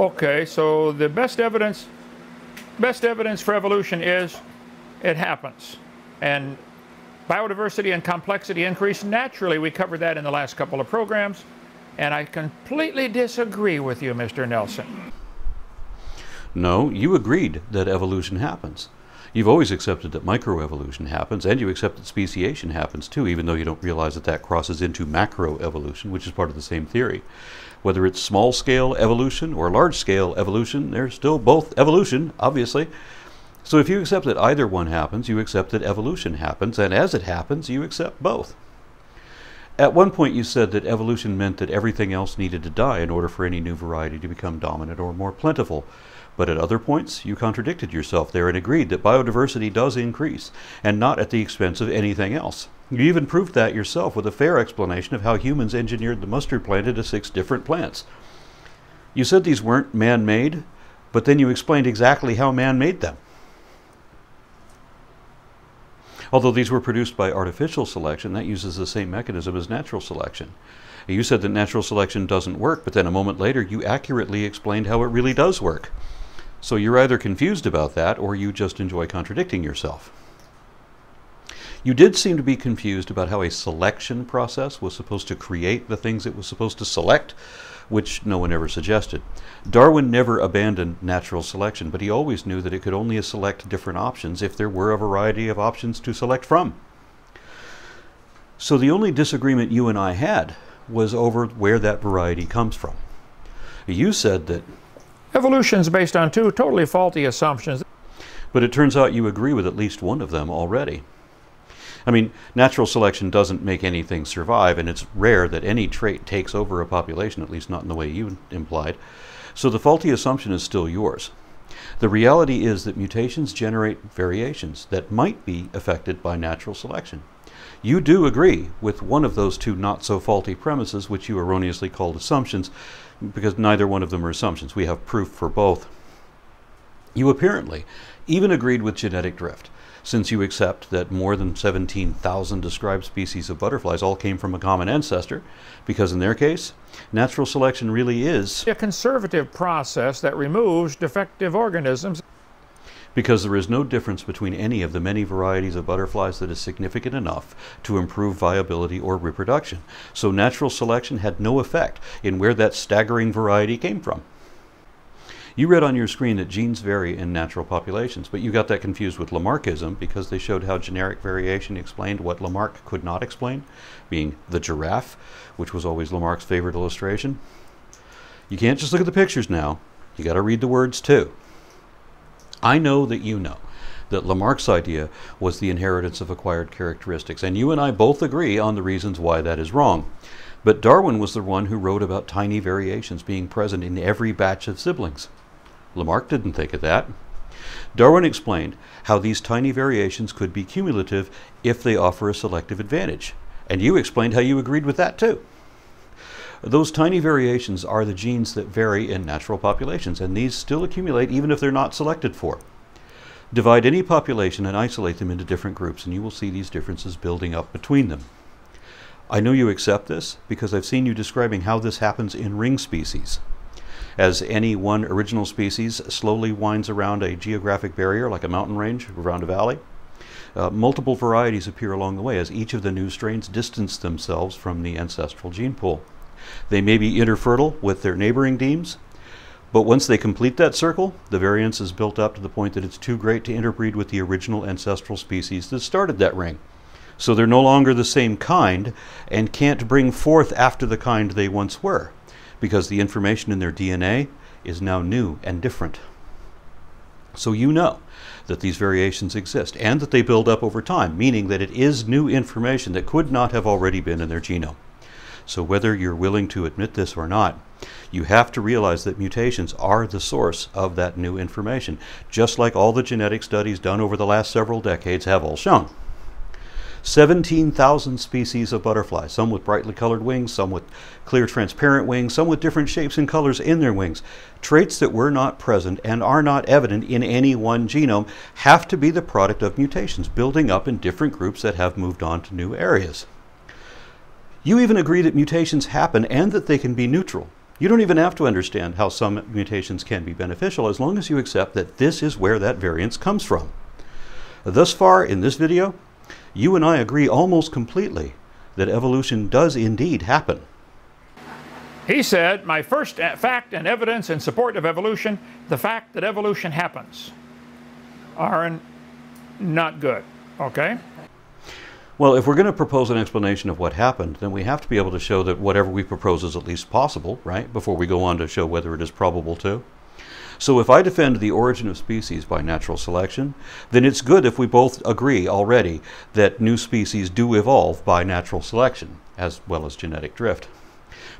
Okay, so the best evidence for evolution is it happens. And biodiversity and complexity increase naturally. We covered that in the last couple of programs. And I completely disagree with you, Mr. Nelson. No, you agreed that evolution happens. You've always accepted that microevolution happens, and you accept that speciation happens too, even though you don't realize that that crosses into macroevolution, which is part of the same theory. Whether it's small-scale evolution or large-scale evolution, they're still both evolution, obviously. So if you accept that either one happens, you accept that evolution happens, and as it happens, you accept both. At one point you said that evolution meant that everything else needed to die in order for any new variety to become dominant or more plentiful. But at other points, you contradicted yourself there and agreed that biodiversity does increase, and not at the expense of anything else. You even proved that yourself with a fair explanation of how humans engineered the mustard plant into 6 different plants. You said these weren't man-made, but then you explained exactly how man made them. Although these were produced by artificial selection, that uses the same mechanism as natural selection. You said that natural selection doesn't work, but then a moment later you accurately explained how it really does work. So you're either confused about that, or you just enjoy contradicting yourself. You did seem to be confused about how a selection process was supposed to create the things it was supposed to select, which no one ever suggested. Darwin never abandoned natural selection, but he always knew that it could only select different options if there were a variety of options to select from. So the only disagreement you and I had was over where that variety comes from. You said that evolution is based on 2 totally faulty assumptions. But it turns out you agree with at least one of them already. I mean, natural selection doesn't make anything survive, and it's rare that any trait takes over a population, at least not in the way you implied. So the faulty assumption is still yours. The reality is that mutations generate variations that might be affected by natural selection. You do agree with one of those 2 not-so-faulty premises, which you erroneously called assumptions, because neither one of them are assumptions. We have proof for both. You apparently even agreed with genetic drift, since you accept that more than 17,000 described species of butterflies all came from a common ancestor, because in their case, natural selection really is a conservative process that removes defective organisms. Because there is no difference between any of the many varieties of butterflies that is significant enough to improve viability or reproduction. So natural selection had no effect in where that staggering variety came from. You read on your screen that genes vary in natural populations, but you got that confused with Lamarckism because they showed how generic variation explained what Lamarck could not explain, being the giraffe, which was always Lamarck's favorite illustration. You can't just look at the pictures now. You got to read the words too. I know that you know that Lamarck's idea was the inheritance of acquired characteristics, and you and I both agree on the reasons why that is wrong. But Darwin was the one who wrote about tiny variations being present in every batch of siblings. Lamarck didn't think of that. Darwin explained how these tiny variations could be cumulative if they offer a selective advantage, and you explained how you agreed with that too. Those tiny variations are the genes that vary in natural populations, and these still accumulate even if they're not selected for. Divide any population and isolate them into different groups, and you will see these differences building up between them. I know you accept this because I've seen you describing how this happens in ring species. As any one original species slowly winds around a geographic barrier, like a mountain range, around a valley, multiple varieties appear along the way as each of the new strains distance themselves from the ancestral gene pool. They may be interfertile with their neighboring genes, but once they complete that circle, the variance is built up to the point that it's too great to interbreed with the original ancestral species that started that ring. So they're no longer the same kind and can't bring forth after the kind they once were, because the information in their DNA is now new and different. So you know that these variations exist and that they build up over time, meaning that it is new information that could not have already been in their genome. So whether you're willing to admit this or not, you have to realize that mutations are the source of that new information, just like all the genetic studies done over the last several decades have all shown. 17,000 species of butterflies, some with brightly colored wings, some with clear transparent wings, some with different shapes and colors in their wings. Traits that were not present and are not evident in any one genome have to be the product of mutations building up in different groups that have moved on to new areas. You even agree that mutations happen and that they can be neutral. You don't even have to understand how some mutations can be beneficial as long as you accept that this is where that variance comes from. Thus far in this video, you and I agree almost completely that evolution does indeed happen. He said, my first fact and evidence in support of evolution, the fact that evolution happens, are not good, okay? Well, if we're going to propose an explanation of what happened, then we have to be able to show that whatever we propose is at least possible, right? Before we go on to show whether it is probable too. So if I defend the origin of species by natural selection, then it's good if we both agree already that new species do evolve by natural selection, as well as genetic drift,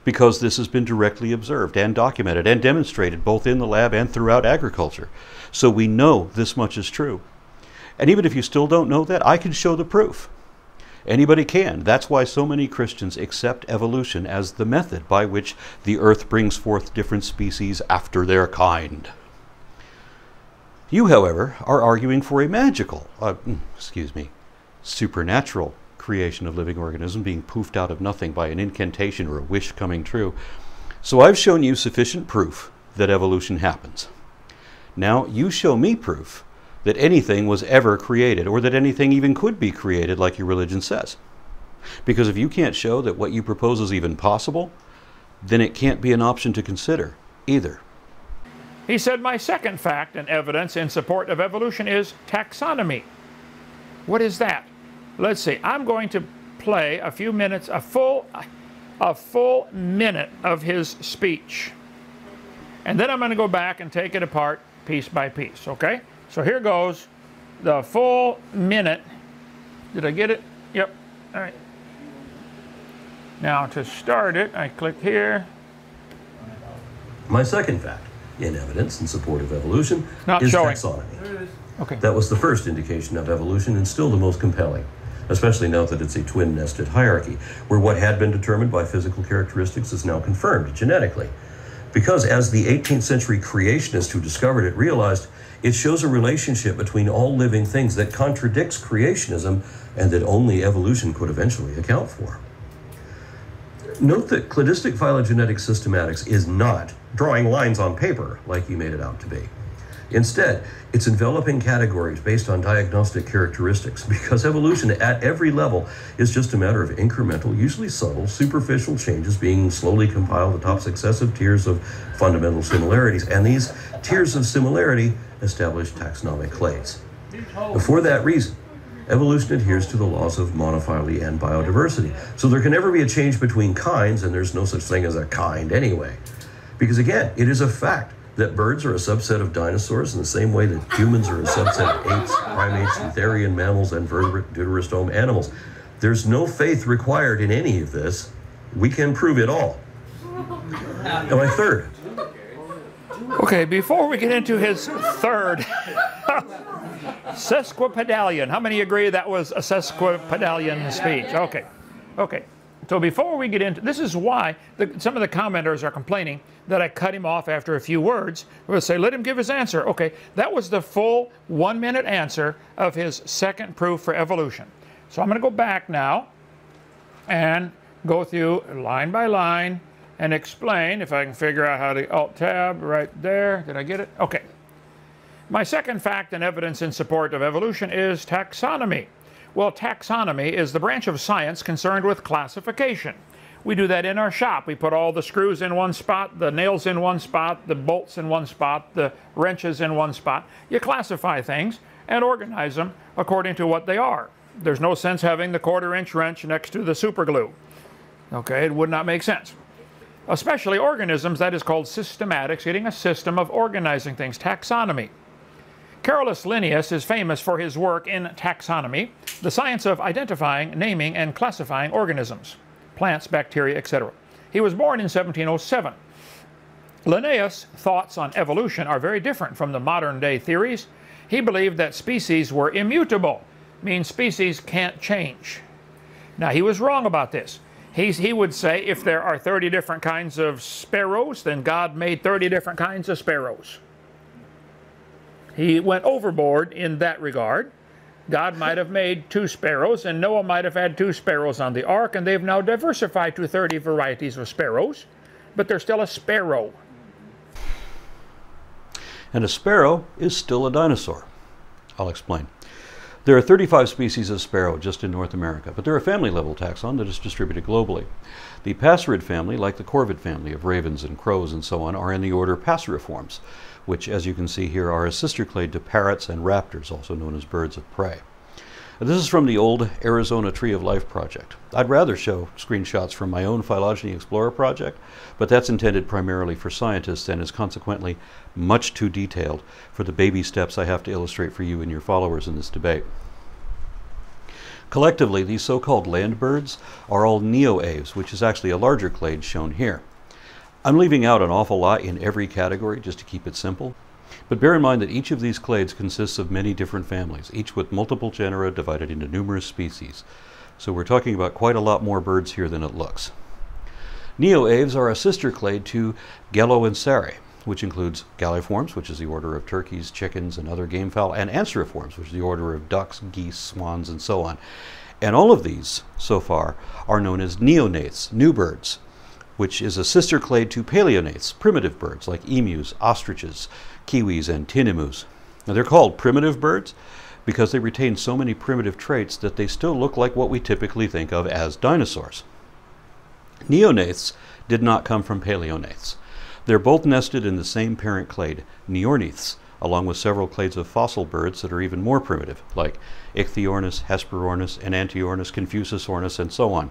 because this has been directly observed and documented and demonstrated both in the lab and throughout agriculture. So we know this much is true. And even if you still don't know that, I can show the proof. Anybody can. That's why so many Christians accept evolution as the method by which the earth brings forth different species after their kind. You, however, are arguing for a magical, supernatural creation of living organism being poofed out of nothing by an incantation or a wish coming true. So I've shown you sufficient proof that evolution happens. Now you show me proof that anything was ever created or that anything even could be created like your religion says. Because if you can't show that what you propose is even possible, then it can't be an option to consider either. He said, my second fact and evidence in support of evolution is taxonomy. What is that? Let's see, I'm going to play a few minutes, a full minute of his speech. And then I'm going to go back and take it apart piece by piece, okay? So here goes the full minute. Did I get it? Yep, all right. Now to start it, I click here. My second fact in evidence in support of evolution is taxonomy. Okay. That was the first indication of evolution and still the most compelling, especially now that it's a twin-nested hierarchy, where what had been determined by physical characteristics is now confirmed genetically. Because as the 18th century creationist who discovered it realized, it shows a relationship between all living things that contradicts creationism and that only evolution could eventually account for. Note that cladistic phylogenetic systematics is not drawing lines on paper like you made it out to be. Instead, it's enveloping categories based on diagnostic characteristics, because evolution at every level is just a matter of incremental, usually subtle, superficial changes being slowly compiled atop successive tiers of fundamental similarities, and these tiers of similarity establish taxonomic clades. And for that reason, evolution adheres to the laws of monophily and biodiversity, so there can never be a change between kinds, and there's no such thing as a kind anyway. Because again, it is a fact that birds are a subset of dinosaurs in the same way that humans are a subset of apes, primates, eutherian mammals, and vertebrate deuterostome animals. There's no faith required in any of this. We can prove it all. Now my third. Okay, before we get into his third, sesquipedalian. How many agree that was a sesquipedalian speech? Okay, okay. So before we get into, this is why some of the commenters are complaining that I cut him off after a few words. We'll say, let him give his answer. Okay, that was the full 1 minute answer of his second proof for evolution. So I'm going to go back now and go through line by line and explain, if I can figure out how to Alt-Tab right there. Did I get it? Okay. My second fact and evidence in support of evolution is taxonomy. Well, taxonomy is the branch of science concerned with classification. We do that in our shop. We put all the screws in one spot, the nails in one spot, the bolts in one spot, the wrenches in one spot. You classify things and organize them according to what they are. There's no sense having the quarter-inch wrench next to the superglue. Okay, it would not make sense. Especially organisms, that is called systematics, getting a system of organizing things, taxonomy. Carolus Linnaeus is famous for his work in taxonomy, the science of identifying, naming, and classifying organisms, plants, bacteria, etc. He was born in 1707. Linnaeus' thoughts on evolution are very different from the modern-day theories. He believed that species were immutable, means species can't change. Now, he was wrong about this. He would say if there are 30 different kinds of sparrows, then God made 30 different kinds of sparrows. He went overboard in that regard. God might have made 2 sparrows, and Noah might have had 2 sparrows on the ark, and they've now diversified to 30 varieties of sparrows. but they're still a sparrow. And a sparrow is still a dinosaur. I'll explain. There are 35 species of sparrow just in North America, but they're a family-level taxon that is distributed globally. The Passerid family, like the Corvid family of ravens and crows and so on, are in the order Passeriformes, which, as you can see here, are a sister clade to parrots and raptors, also known as birds of prey. This is from the old Arizona Tree of Life project. I'd rather show screenshots from my own Phylogeny Explorer project, but that's intended primarily for scientists and is consequently much too detailed for the baby steps I have to illustrate for you and your followers in this debate. Collectively, these so-called land birds are all Neoaves, which is actually a larger clade shown here. I'm leaving out an awful lot in every category just to keep it simple. But bear in mind that each of these clades consists of many different families, each with multiple genera divided into numerous species. So we're talking about quite a lot more birds here than it looks. Neoaves are a sister clade to Galloanseres, which includes Galliformes, which is the order of turkeys, chickens, and other game fowl, and Anseriformes, which is the order of ducks, geese, swans, and so on. And all of these, so far, are known as Neognathae, new birds, which is a sister clade to Palaeognathae, primitive birds like emus, ostriches, kiwis, and tinamous. Now, they're called primitive birds because they retain so many primitive traits that they still look like what we typically think of as dinosaurs. Neognathae did not come from Palaeognathae. They're both nested in the same parent clade, Neornithes, along with several clades of fossil birds that are even more primitive, like Ichthyornis, Hesperornis, Enantiornis, Confuciusornis, and so on.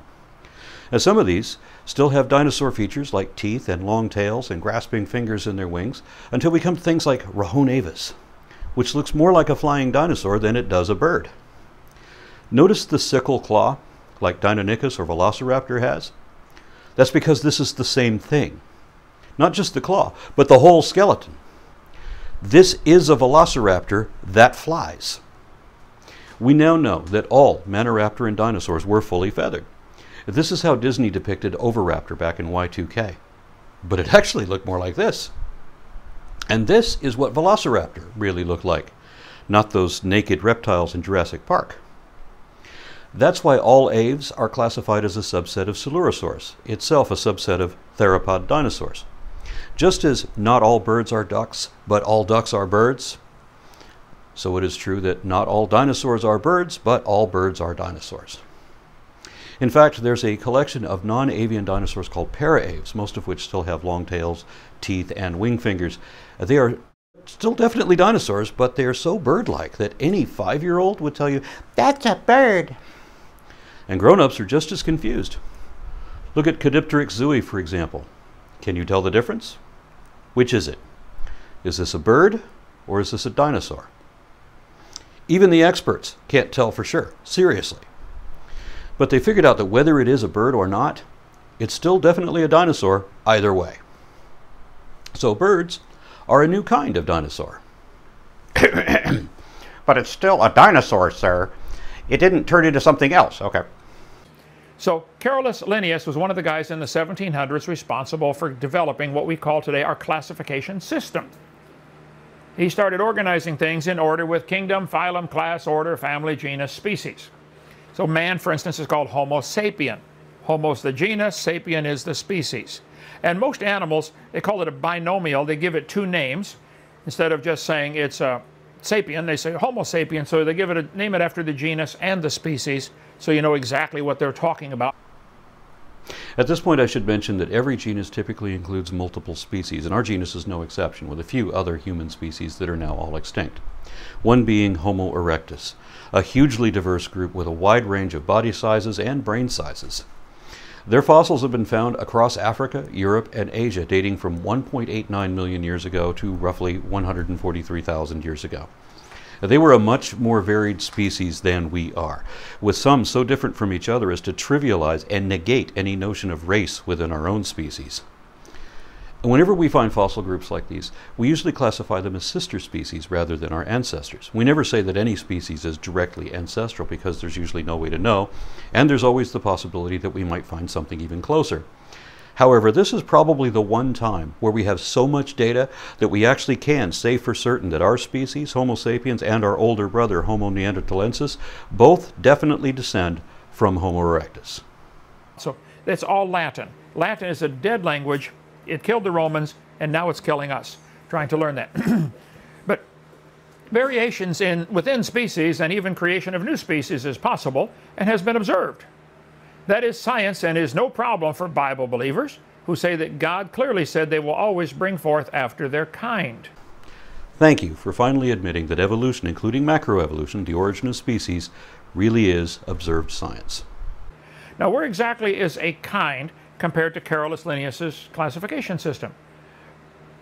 Now, some of these still have dinosaur features like teeth and long tails and grasping fingers in their wings, until we come to things like Rahonavis, which looks more like a flying dinosaur than it does a bird. Notice the sickle claw, like Deinonychus or Velociraptor has? That's because this is the same thing. Not just the claw, but the whole skeleton. This is a Velociraptor that flies. We now know that all Maniraptoran dinosaurs were fully feathered. This is how Disney depicted Oviraptor back in Y2K. But it actually looked more like this. And this is what Velociraptor really looked like, not those naked reptiles in Jurassic Park. That's why all aves are classified as a subset of Coelosaurs, itself a subset of theropod dinosaurs. Just as not all birds are ducks, but all ducks are birds, so it is true that not all dinosaurs are birds, but all birds are dinosaurs. In fact, there's a collection of non-avian dinosaurs called Paraaves, most of which still have long tails, teeth, and wing fingers. They are still definitely dinosaurs, but they are so bird-like that any 5-year-old would tell you, "That's a bird." And grown-ups are just as confused. Look at Caudipteryx zoui, for example. Can you tell the difference? Which is it? Is this a bird, or is this a dinosaur? Even the experts can't tell for sure, seriously. But they figured out that whether it is a bird or not, it's still definitely a dinosaur either way. So birds are a new kind of dinosaur. But it's still a dinosaur, sir. It didn't turn into something else. Okay. So Carolus Linnaeus was one of the guys in the 1700s responsible for developing what we call today our classification system. He started organizing things in order with kingdom, phylum, class, order, family, genus, species. So man, for instance, is called Homo sapien. Homo's the genus, sapien is the species. And most animals, they call it a binomial. They give it two names. Instead of just saying it's a sapien, they say Homo sapien. So they give it a name it after the genus and the species, so you know exactly what they're talking about. At this point, I should mention that every genus typically includes multiple species, and our genus is no exception, with a few other human species that are now all extinct. One being Homo erectus, a hugely diverse group with a wide range of body sizes and brain sizes. Their fossils have been found across Africa, Europe, and Asia, dating from 1.89 million years ago to roughly 143,000 years ago. They were a much more varied species than we are, with some so different from each other as to trivialize and negate any notion of race within our own species. Whenever we find fossil groups like these, we usually classify them as sister species rather than our ancestors. We never say that any species is directly ancestral because there's usually no way to know, and there's always the possibility that we might find something even closer. However, this is probably the one time where we have so much data that we actually can say for certain that our species, Homo sapiens, and our older brother, Homo neanderthalensis, both definitely descend from Homo erectus. So that's all Latin. Latin is a dead language It killed the Romans, and now it's killing us, trying to learn that. But variations within species and even creation of new species is possible and has been observed. That is science and is no problem for Bible believers who say that God clearly said they will always bring forth after their kind. Thank you for finally admitting that evolution, including macroevolution, the origin of species, really is observed science. Now, where exactly is a kind compared to Carolus Linnaeus's classification system?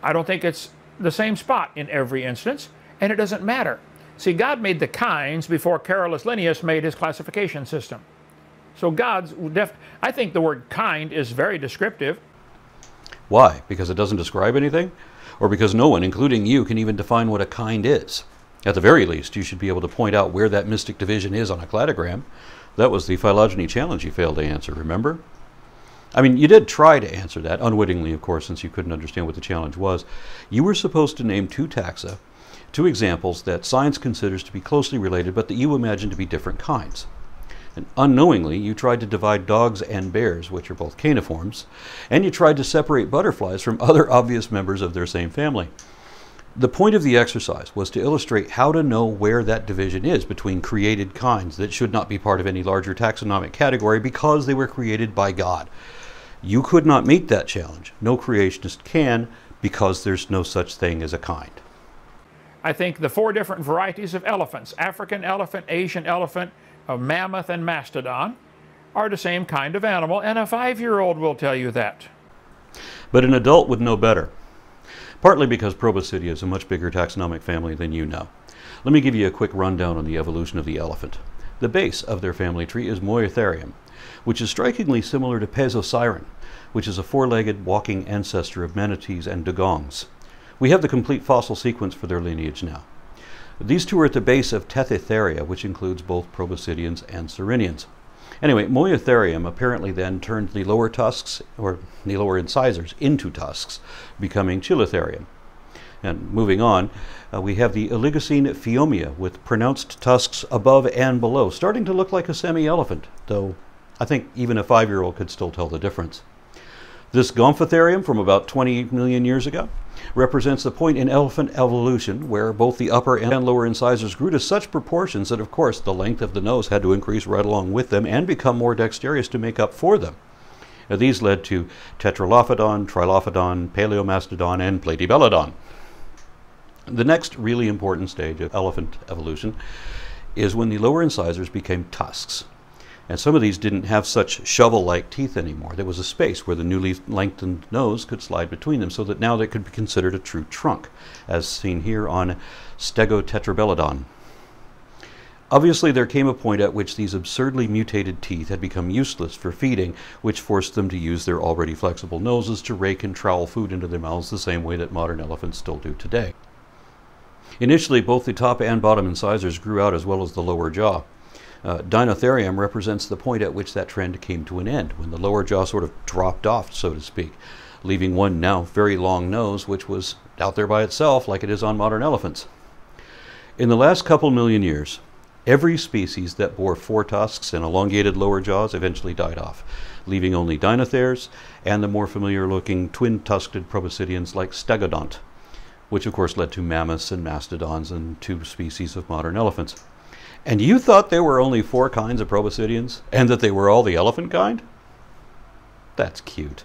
I don't think it's the same spot in every instance, and it doesn't matter. See, God made the kinds before Carolus Linnaeus made his classification system. So I think the word kind is very descriptive. Why? Because it doesn't describe anything? Or because no one, including you, can even define what a kind is? At the very least, you should be able to point out where that mystic division is on a cladogram. That was the phylogeny challenge you failed to answer, remember? I mean, you did try to answer that, unwittingly, of course, since you couldn't understand what the challenge was. You were supposed to name two taxa, two examples that science considers to be closely related, but that you imagine to be different kinds. And unknowingly, you tried to divide dogs and bears, which are both caniforms, and you tried to separate butterflies from other obvious members of their same family. The point of the exercise was to illustrate how to know where that division is between created kinds that should not be part of any larger taxonomic category because they were created by God. You could not meet that challenge. No creationist can, because there's no such thing as a kind. I think the four different varieties of elephants, African elephant, Asian elephant, a mammoth and mastodon, are the same kind of animal, and a 5-year-old will tell you that. But an adult would know better, partly because Proboscidea is a much bigger taxonomic family than you know. Let me give you a quick rundown on the evolution of the elephant. The base of their family tree is Moeritherium, which is strikingly similar to Paseriformes, which is a four-legged walking ancestor of manatees and dugongs. We have the complete fossil sequence for their lineage now. These two are at the base of Tethysceria, which includes both Proboscideans and Sirenians. Anyway, Moeritherium apparently then turned the lower tusks, or the lower incisors, into tusks, becoming Chilitherium. And moving on, we have the Oligocene Pheomia with pronounced tusks above and below, starting to look like a semi-elephant, though I think even a 5-year-old could still tell the difference. This Gomphotherium from about 20 million years ago represents the point in elephant evolution where both the upper and lower incisors grew to such proportions that, of course, the length of the nose had to increase right along with them and become more dexterous to make up for them. Now, these led to Tetralophodon, Trilophodon, Paleomastodon, and Platybelodon. The next really important stage of elephant evolution is when the lower incisors became tusks. And some of these didn't have such shovel-like teeth anymore. There was a space where the newly lengthened nose could slide between them so that now they could be considered a true trunk, as seen here on Stegotetrabelodon. Obviously, there came a point at which these absurdly mutated teeth had become useless for feeding, which forced them to use their already flexible noses to rake and trowel food into their mouths the same way that modern elephants still do today. Initially, both the top and bottom incisors grew out as well as the lower jaw. Dinotherium represents the point at which that trend came to an end, when the lower jaw sort of dropped off, so to speak, leaving one now very long nose, which was out there by itself like it is on modern elephants. In the last couple million years, every species that bore four tusks and elongated lower jaws eventually died off, leaving only Dinotheres and the more familiar-looking twin-tusked proboscideans like Stegodont, which of course led to mammoths and mastodons and two species of modern elephants. And you thought there were only four kinds of proboscideans, and that they were all the elephant kind? That's cute.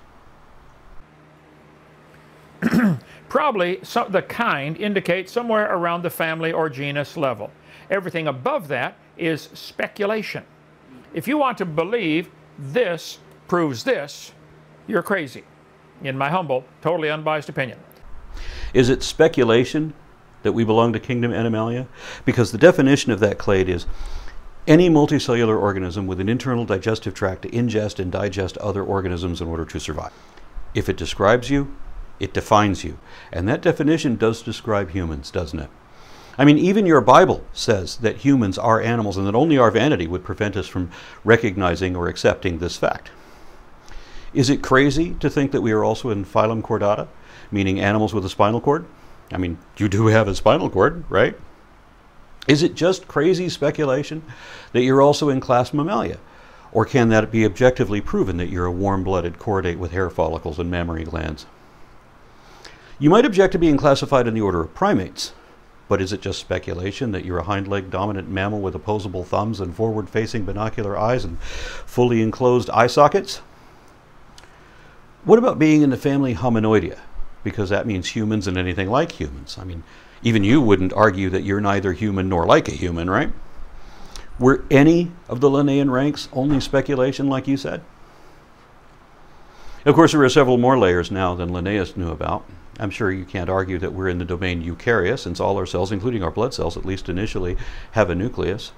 Probably the kind indicates somewhere around the family or genus level. Everything above that is speculation. If you want to believe this proves this, you're crazy, in my humble, totally unbiased opinion. Is it speculation that we belong to Kingdom Animalia? Because the definition of that clade is any multicellular organism with an internal digestive tract to ingest and digest other organisms in order to survive. If it describes you, it defines you. And that definition does describe humans, doesn't it? I mean, even your Bible says that humans are animals and that only our vanity would prevent us from recognizing or accepting this fact. Is it crazy to think that we are also in phylum Chordata, meaning animals with a spinal cord? I mean, you do have a spinal cord, right? Is it just crazy speculation that you're also in class Mammalia? Or can that be objectively proven that you're a warm-blooded chordate with hair follicles and mammary glands? You might object to being classified in the order of primates, but is it just speculation that you're a hind-leg dominant mammal with opposable thumbs and forward-facing binocular eyes and fully enclosed eye sockets? What about being in the family Hominoidea? Because that means humans and anything like humans. I mean, even you wouldn't argue that you're neither human nor like a human, right? Were any of the Linnaean ranks only speculation, like you said? Of course, there are several more layers now than Linnaeus knew about. I'm sure you can't argue that we're in the domain Eukarya, since all our cells, including our blood cells, at least initially, have a nucleus.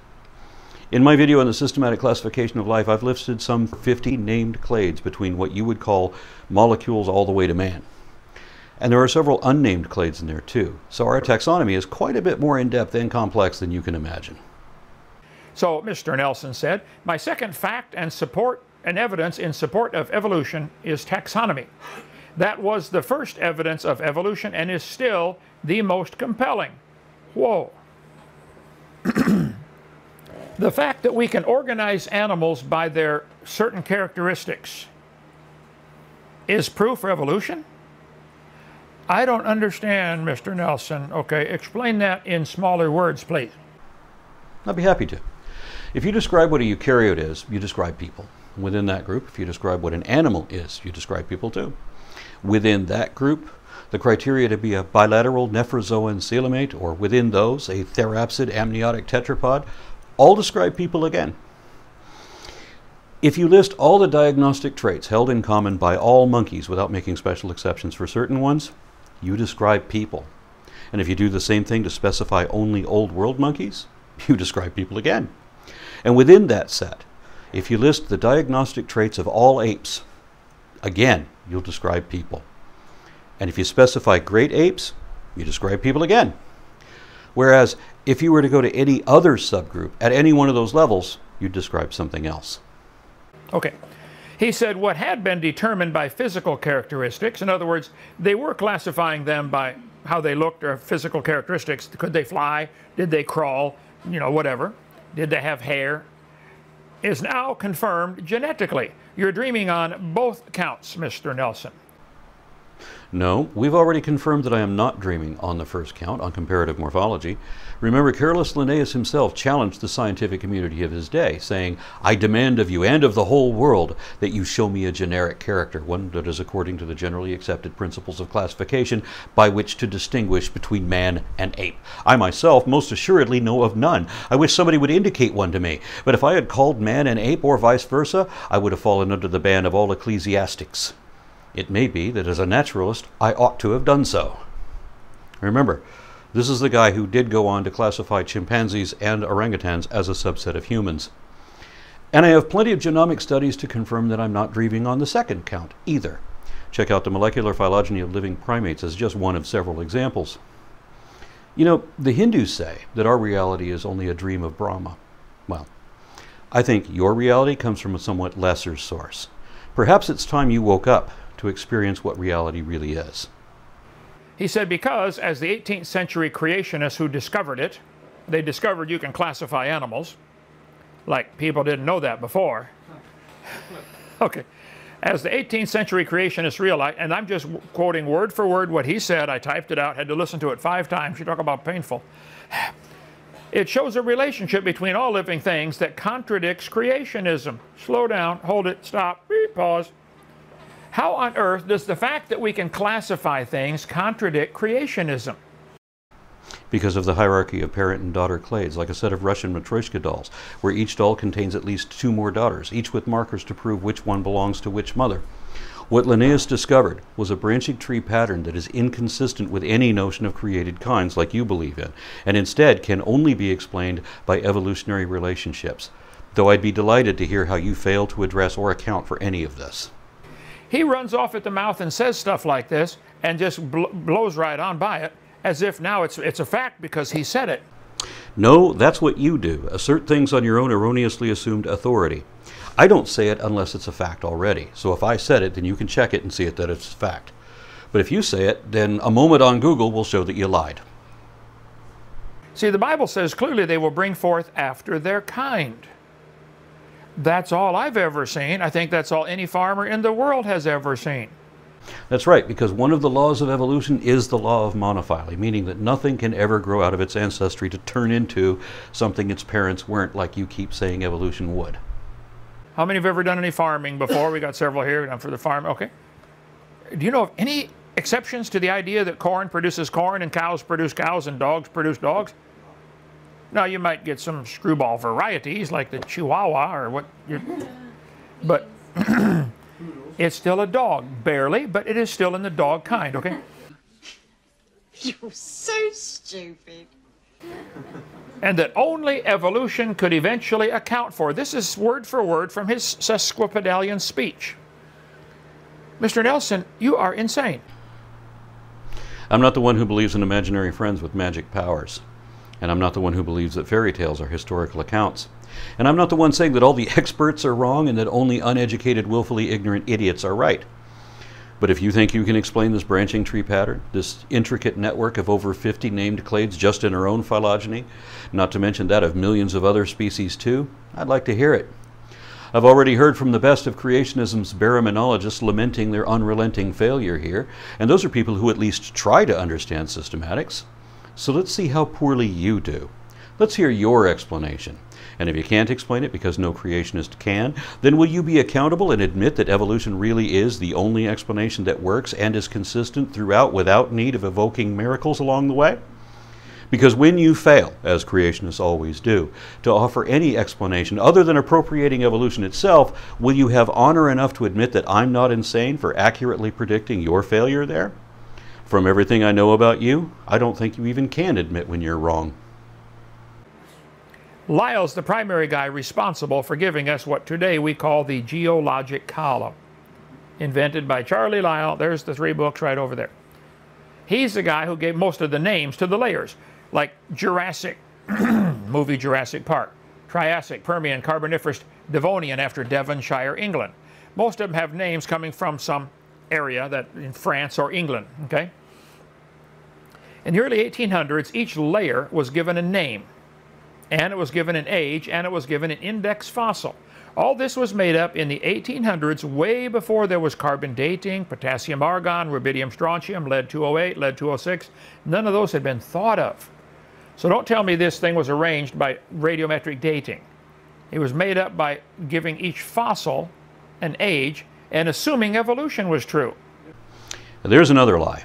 In my video on the systematic classification of life, I've listed some 50 named clades between what you would call molecules all the way to man. And there are several unnamed clades in there too. So our taxonomy is quite a bit more in-depth and complex than you can imagine. So Mr. Nelson said, my second fact and support and evidence in support of evolution is taxonomy. That was the first evidence of evolution and is still the most compelling. Whoa. The fact that we can organize animals by their certain characteristics is proof of evolution? I don't understand, Mr. Nelson. Okay, explain that in smaller words, please. I'd be happy to. If you describe what a eukaryote is, you describe people. Within that group, if you describe what an animal is, you describe people too. Within that group, the criteria to be a bilateral nephrozoan coelomate, or within those, a therapsid amniotic tetrapod, all describe people again. If you list all the diagnostic traits held in common by all monkeys without making special exceptions for certain ones, you describe people. And if you do the same thing to specify only old world monkeys, you describe people again. And within that set, if you list the diagnostic traits of all apes, again, you'll describe people. And if you specify great apes, you describe people again. Whereas if you were to go to any other subgroup at any one of those levels, you'd describe something else. Okay. He said what had been determined by physical characteristics, in other words, they were classifying them by how they looked or physical characteristics. Could they fly? Did they crawl? You know, whatever. Did they have hair? Is now confirmed genetically. You're dreaming on both counts, Mr. Nelson. No, we've already confirmed that I am not dreaming on the first count, on comparative morphology. Remember, Carolus Linnaeus himself challenged the scientific community of his day, saying, I demand of you and of the whole world that you show me a generic character, one that is according to the generally accepted principles of classification by which to distinguish between man and ape. I myself most assuredly know of none. I wish somebody would indicate one to me, but if I had called man an ape or vice versa, I would have fallen under the ban of all ecclesiastics. It may be that as a naturalist, I ought to have done so. Remember, this is the guy who did go on to classify chimpanzees and orangutans as a subset of humans. And I have plenty of genomic studies to confirm that I'm not dreaming on the second count either. Check out the molecular phylogeny of living primates as just one of several examples. You know, the Hindus say that our reality is only a dream of Brahma. Well, I think your reality comes from a somewhat lesser source. Perhaps it's time you woke up to experience what reality really is. He said because, as the 18th century creationists who discovered it, they discovered you can classify animals, like people didn't know that before. Okay. As the 18th century creationists realized, and I'm just quoting word for word what he said, I typed it out, had to listen to it 5 times, you talk about painful. It shows a relationship between all living things that contradicts creationism. Slow down, hold it, stop, beep, pause. How on earth does the fact that we can classify things contradict creationism? Because of the hierarchy of parent and daughter clades, like a set of Russian Matryoshka dolls, where each doll contains at least 2 more daughters, each with markers to prove which one belongs to which mother. What Linnaeus discovered was a branching tree pattern that is inconsistent with any notion of created kinds like you believe in, and instead can only be explained by evolutionary relationships, though I'd be delighted to hear how you fail to address or account for any of this. He runs off at the mouth and says stuff like this and just blows right on by it as if now it's a fact because he said it. No, that's what you do. Assert things on your own erroneously assumed authority. I don't say it unless it's a fact already. So if I said it, then you can check it and see it that it's a fact. But if you say it, then a moment on Google will show that you lied. See, the Bible says clearly they will bring forth after their kind. That's all I've ever seen. I think that's all any farmer in the world has ever seen. That's right, because one of the laws of evolution is the law of monophily, meaning that nothing can ever grow out of its ancestry to turn into something its parents weren't, like you keep saying evolution would. How many have ever done any farming before? We got several here, done for the farm, okay. Do you know of any exceptions to the idea that corn produces corn and cows produce cows and dogs produce dogs? Now, you might get some screwball varieties like the Chihuahua or what, but it's still a dog, barely, but it is still in the dog kind, okay? You're so stupid. And that only evolution could eventually account for. This is word for word from his sesquipedalian speech. Mr. Nelson, you are insane. I'm not the one who believes in imaginary friends with magic powers. And I'm not the one who believes that fairy tales are historical accounts. And I'm not the one saying that all the experts are wrong and that only uneducated, willfully ignorant idiots are right. But if you think you can explain this branching tree pattern, this intricate network of over 50 named clades just in our own phylogeny, not to mention that of millions of other species too, I'd like to hear it. I've already heard from the best of creationism's baraminologists lamenting their unrelenting failure here, and those are people who at least try to understand systematics. So let's see how poorly you do. Let's hear your explanation. And if you can't explain it because no creationist can, then will you be accountable and admit that evolution really is the only explanation that works and is consistent throughout without need of evoking miracles along the way? Because when you fail, as creationists always do, to offer any explanation other than appropriating evolution itself, will you have honor enough to admit that I'm not insane for accurately predicting your failure there? From everything I know about you, I don't think you even can admit when you're wrong. Lyell's the primary guy responsible for giving us what today we call the geologic column, invented by Charles Lyell. There's the three books right over there. He's the guy who gave most of the names to the layers, like Jurassic, movie Jurassic Park, Triassic, Permian, Carboniferous, Devonian after Devonshire, England. Most of them have names coming from some area that in France or England, okay? In the early 1800s, each layer was given a name, and it was given an age, and it was given an index fossil. All this was made up in the 1800s, way before there was carbon dating, potassium argon, rubidium strontium, lead 208, lead 206. None of those had been thought of. So don't tell me this thing was arranged by radiometric dating. It was made up by giving each fossil an age and assuming evolution was true. There's another lie.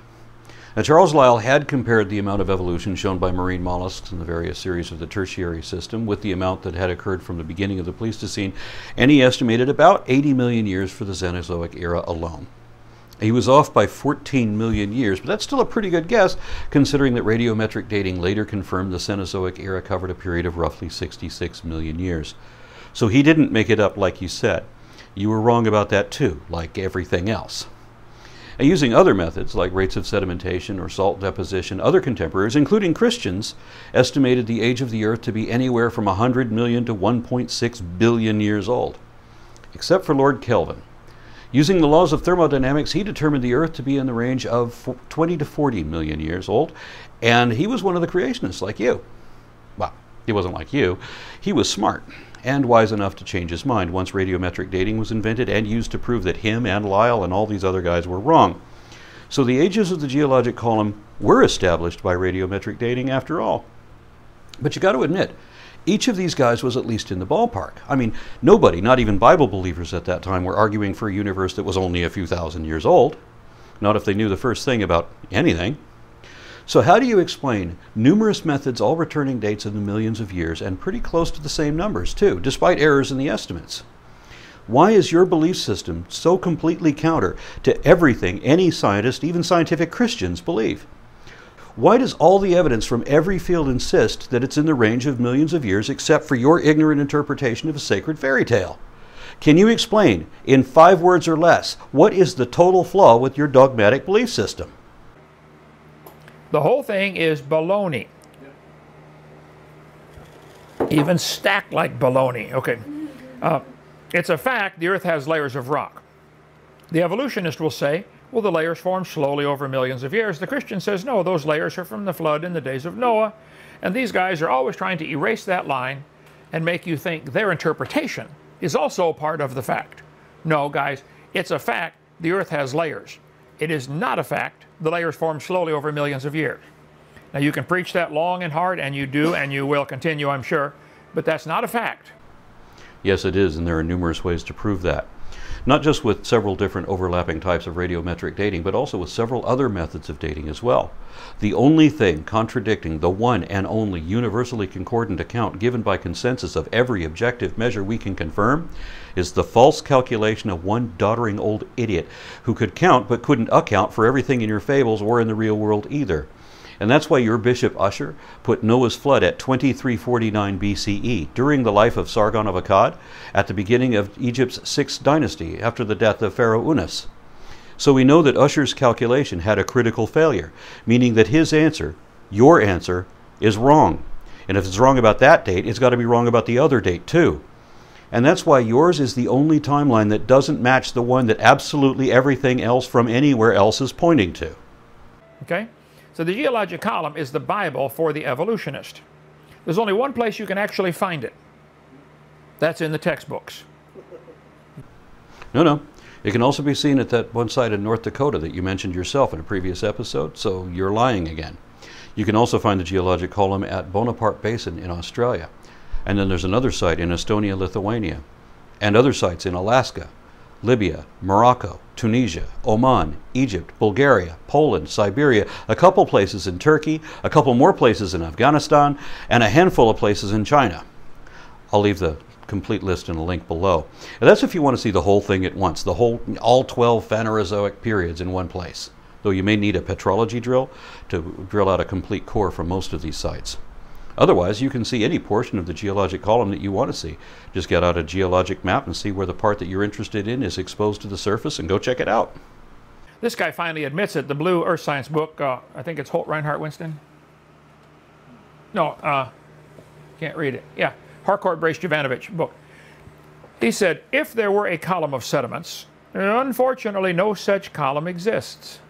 Now, Charles Lyell had compared the amount of evolution shown by marine mollusks in the various series of the tertiary system with the amount that had occurred from the beginning of the Pleistocene, and he estimated about 80 million years for the Cenozoic era alone. He was off by 14 million years, but that's still a pretty good guess, considering that radiometric dating later confirmed the Cenozoic era covered a period of roughly 66 million years. So he didn't make it up like you said. You were wrong about that too, like everything else. And using other methods like rates of sedimentation or salt deposition, other contemporaries, including Christians, estimated the age of the Earth to be anywhere from 100 million to 1.6 billion years old, except for Lord Kelvin. Using the laws of thermodynamics, he determined the Earth to be in the range of 20 to 40 million years old, and he was one of the creationists like you. Well, he wasn't like you. He was smart and wise enough to change his mind once radiometric dating was invented and used to prove that him and Lyell and all these other guys were wrong. So the ages of the geologic column were established by radiometric dating after all. But you got to admit, each of these guys was at least in the ballpark. I mean, nobody, not even Bible believers at that time, were arguing for a universe that was only a few thousand years old. Not if they knew the first thing about anything. So how do you explain numerous methods all returning dates in the millions of years and pretty close to the same numbers too, despite errors in the estimates? Why is your belief system so completely counter to everything any scientist, even scientific Christians, believe? Why does all the evidence from every field insist that it's in the range of millions of years except for your ignorant interpretation of a sacred fairy tale? Can you explain, in 5 words or less, what is the total flaw with your dogmatic belief system? The whole thing is baloney. Even stacked like baloney. Okay. It's a fact the Earth has layers of rock. The evolutionist will say, well, the layers form slowly over millions of years. The Christian says, no, those layers are from the flood in the days of Noah. And these guys are always trying to erase that line and make you think their interpretation is also part of the fact. No, guys, it's a fact the Earth has layers. It is not a fact the layers formed slowly over millions of years. Now, you can preach that long and hard, and you do, and you will continue, I'm sure, but that's not a fact. Yes, it is, and there are numerous ways to prove that. Not just with several different overlapping types of radiometric dating, but also with several other methods of dating as well. The only thing contradicting the one and only universally concordant account given by consensus of every objective measure we can confirm is the false calculation of one doddering old idiot who could count but couldn't account for everything in your fables or in the real world either. And that's why your Bishop Usher put Noah's flood at 2349 BCE, during the life of Sargon of Akkad, at the beginning of Egypt's 6th dynasty, after the death of Pharaoh Unas. So we know that Usher's calculation had a critical failure, meaning that his answer, your answer, is wrong. And if it's wrong about that date, it's got to be wrong about the other date too. And that's why yours is the only timeline that doesn't match the one that absolutely everything else from anywhere else is pointing to. Okay? So the geologic column is the Bible for the evolutionist. There's only one place you can actually find it. That's in the textbooks. No. It can also be seen at that one site in North Dakota that you mentioned yourself in a previous episode, so you're lying again. You can also find the geologic column at Bonaparte Basin in Australia. And then there's another site in Estonia, Lithuania, and other sites in Alaska, Libya, Morocco, Tunisia, Oman, Egypt, Bulgaria, Poland, Siberia, a couple places in Turkey, a couple more places in Afghanistan, and a handful of places in China. I'll leave the complete list in a link below. And that's if you want to see the whole thing at once, the whole, all 12 Phanerozoic periods in one place, though you may need a petrology drill to drill out a complete core from most of these sites. Otherwise, you can see any portion of the geologic column that you want to see. Just get out a geologic map and see where the part that you're interested in is exposed to the surface and go check it out. This guy finally admits it. The Blue Earth Science book, I think it's Holt Reinhardt Winston? No, can't read it. Yeah, Harcourt Brace Jovanovic book. He said, if there were a column of sediments, unfortunately no such column exists.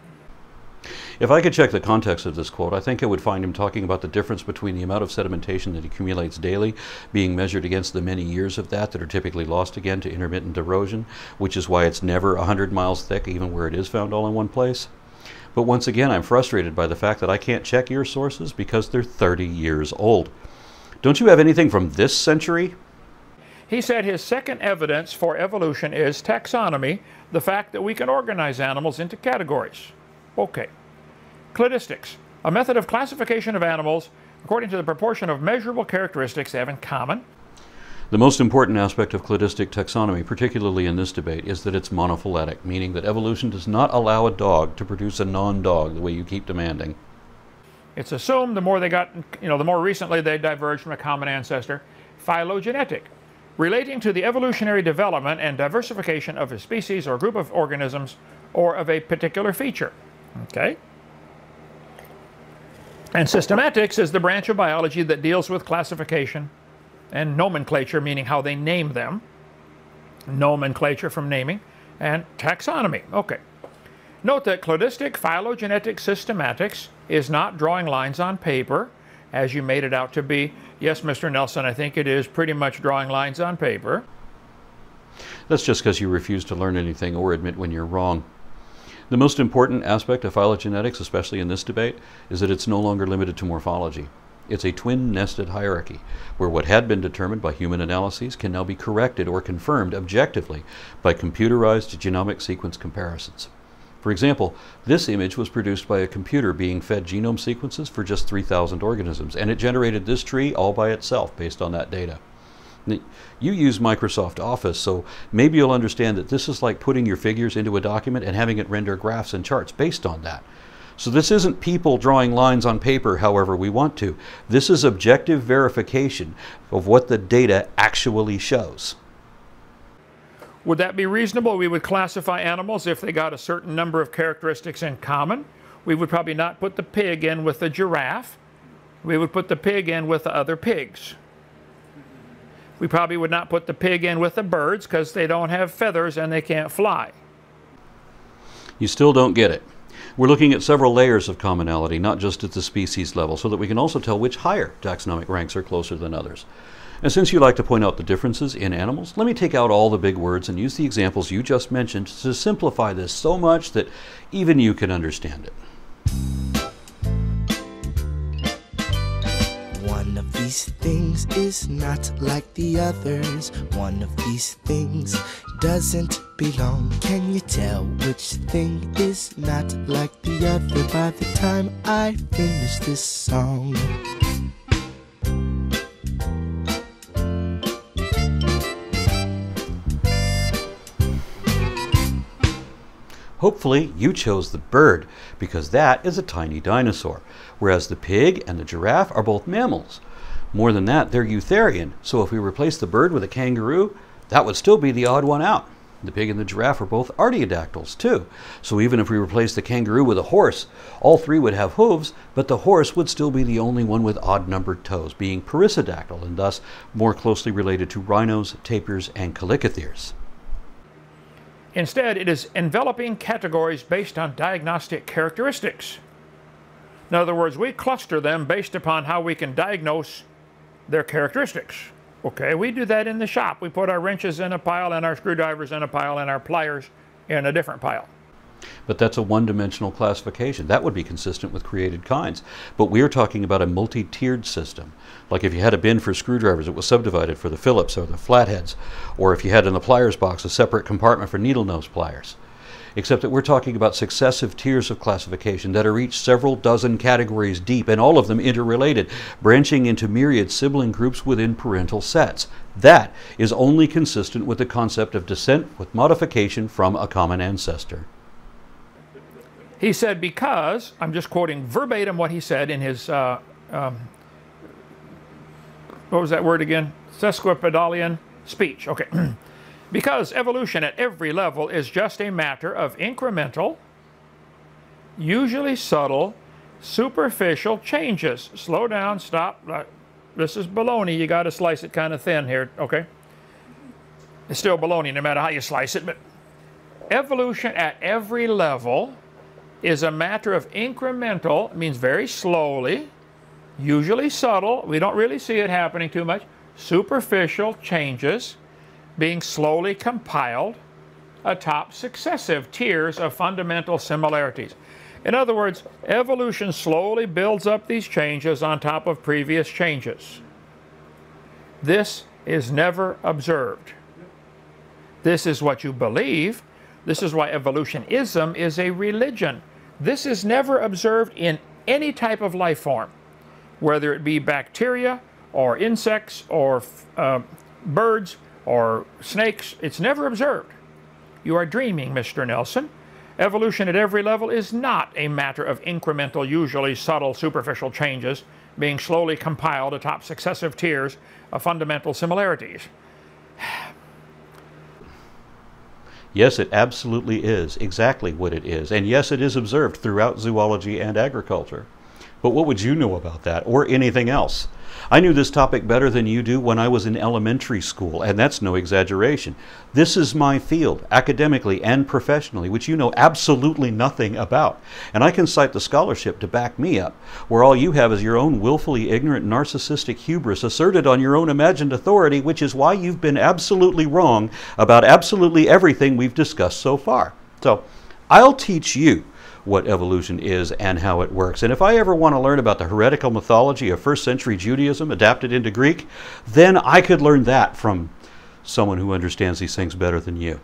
If I could check the context of this quote, I think I would find him talking about the difference between the amount of sedimentation that accumulates daily being measured against the many years of that are typically lost again to intermittent erosion, which is why it's never 100 miles thick, even where it is found all in one place. But once again, I'm frustrated by the fact that I can't check your sources because they're 30 years old. Don't you have anything from this century? He said his second evidence for evolution is taxonomy, the fact that we can organize animals into categories. Okay. Cladistics, a method of classification of animals according to the proportion of measurable characteristics they have in common. The most important aspect of cladistic taxonomy, particularly in this debate, is that it's monophyletic, meaning that evolution does not allow a dog to produce a non-dog the way you keep demanding. It's assumed the more they got, the more recently they diverged from a common ancestor. Phylogenetic, relating to the evolutionary development and diversification of a species or group of organisms or of a particular feature. Okay. And systematics is the branch of biology that deals with classification and nomenclature, meaning how they name them. Nomenclature from naming, and taxonomy. Okay. Note that cladistic phylogenetic systematics is not drawing lines on paper, as you made it out to be. Yes, Mr. Nelson, I think it is pretty much drawing lines on paper. That's just because you refuse to learn anything or admit when you're wrong. The most important aspect of phylogenetics, especially in this debate, is that it's no longer limited to morphology. It's a twin-nested hierarchy, where what had been determined by human analyses can now be corrected or confirmed objectively by computerized genomic sequence comparisons. For example, this image was produced by a computer being fed genome sequences for just 3,000 organisms, and it generated this tree all by itself based on that data. You use Microsoft Office, so maybe you'll understand that this is like putting your figures into a document and having it render graphs and charts based on that. So this isn't people drawing lines on paper however we want to. This is objective verification of what the data actually shows. Would that be reasonable? We would classify animals if they got a certain number of characteristics in common. We would probably not put the pig in with the giraffe. We would put the pig in with the other pigs. We probably would not put the pig in with the birds because they don't have feathers and they can't fly. You still don't get it. We're looking at several layers of commonality, not just at the species level, so that we can also tell which higher taxonomic ranks are closer than others. And since you like to point out the differences in animals, let me take out all the big words and use the examples you just mentioned to simplify this so much that even you can understand it. One of these things is not like the others. One of these things doesn't belong. Can you tell which thing is not like the other by the time I finish this song? Hopefully you chose the bird, because that is a tiny dinosaur, whereas the pig and the giraffe are both mammals. More than that, they're eutherian, so if we replace the bird with a kangaroo, that would still be the odd one out. The pig and the giraffe are both artiodactyls too, so even if we replace the kangaroo with a horse, all three would have hooves, but the horse would still be the only one with odd-numbered toes, being perissodactyl, and thus more closely related to rhinos, tapirs, and calicotheres. Instead, it is enveloping categories based on diagnostic characteristics. In other words, we cluster them based upon how we can diagnose their characteristics. Okay, we do that in the shop. We put our wrenches in a pile and our screwdrivers in a pile and our pliers in a different pile. But that's a one-dimensional classification. That would be consistent with created kinds. But we are talking about a multi-tiered system. Like if you had a bin for screwdrivers, it was subdivided for the Phillips or the flatheads. Or if you had in the pliers box a separate compartment for needle-nose pliers. Except that we're talking about successive tiers of classification that are each several dozen categories deep and all of them interrelated, branching into myriad sibling groups within parental sets. That is only consistent with the concept of descent with modification from a common ancestor. He said because, I'm just quoting verbatim what he said in his, what was that word again? Sesquipedalian speech, okay. Because evolution at every level is just a matter of incremental, usually subtle, superficial changes. Slow down, stop, this is baloney, you gotta slice it kind of thin here, okay? It's still baloney no matter how you slice it, but evolution at every level is a matter of incremental, means very slowly, usually subtle, we don't really see it happening too much, superficial changes being slowly compiled atop successive tiers of fundamental similarities. In other words, evolution slowly builds up these changes on top of previous changes. This is never observed. This is what you believe. This is why evolutionism is a religion. This is never observed in any type of life form, whether it be bacteria or insects or birds or snakes. It's never observed. You are dreaming, Mr. Nelson. Evolution at every level is not a matter of incremental, usually subtle, superficial changes being slowly compiled atop successive tiers of fundamental similarities. Yes, it absolutely is exactly what it is. And yes, it is observed throughout zoology and agriculture. But what would you know about that or anything else? I knew this topic better than you do when I was in elementary school, and that's no exaggeration. This is my field, academically and professionally, which you know absolutely nothing about. And I can cite the scholarship to back me up, where all you have is your own willfully ignorant narcissistic hubris asserted on your own imagined authority, which is why you've been absolutely wrong about absolutely everything we've discussed so far. So, I'll teach you what evolution is and how it works. And if I ever want to learn about the heretical mythology of first century Judaism adapted into Greek, then I could learn that from someone who understands these things better than you.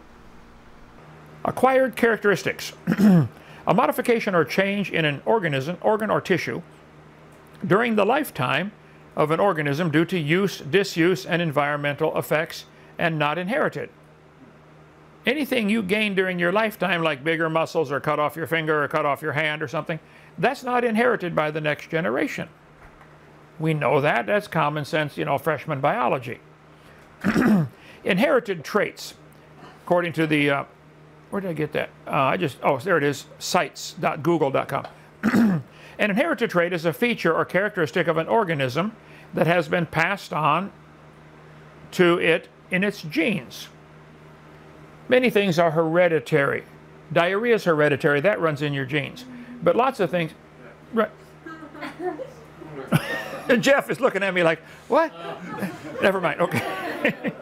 Acquired characteristics. A modification or change in an organism, organ or tissue during the lifetime of an organism due to use, disuse, and environmental effects and not inherited. Anything you gain during your lifetime, like bigger muscles or cut off your finger or cut off your hand or something, that's not inherited by the next generation. We know that. That's common sense, you know, freshman biology. Inherited traits, according to the, where did I get that? Oh, there it is, sites.google.com. An inherited trait is a feature or characteristic of an organism that has been passed on to it in its genes. Many things are hereditary. Diarrhea is hereditary, that runs in your genes. But lots of things... Jeff is looking at me like, what? Never mind, okay.